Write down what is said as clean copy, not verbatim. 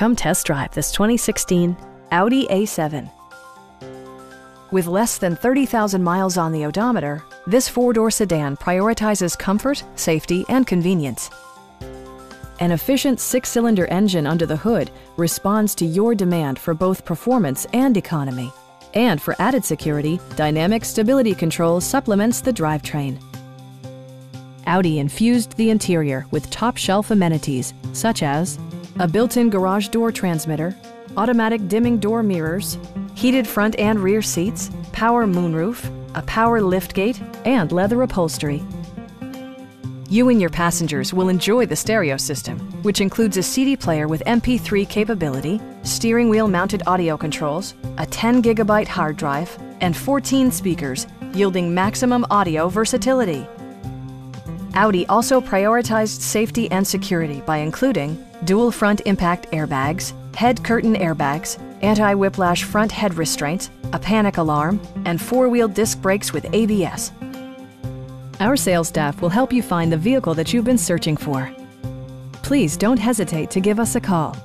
Come test drive this 2016 Audi A7. With less than 30,000 miles on the odometer, this four-door sedan prioritizes comfort, safety, and convenience. An efficient six-cylinder engine under the hood responds to your demand for both performance and economy. And for added security, Dynamic Stability Control supplements the drivetrain. Audi infused the interior with top-shelf amenities such as a built-in garage door transmitter, automatic dimming door mirrors, heated front and rear seats, power moonroof, a power liftgate, and leather upholstery. You and your passengers will enjoy the stereo system, which includes a CD player with MP3 capability, steering wheel mounted audio controls, a 10-gigabyte hard drive, and 14 speakers, yielding maximum audio versatility. Audi also prioritized safety and security by including dual front impact airbags, head curtain airbags, anti-whiplash front head restraints, a panic alarm, and four-wheel disc brakes with ABS. Our sales staff will help you find the vehicle that you've been searching for. Please don't hesitate to give us a call.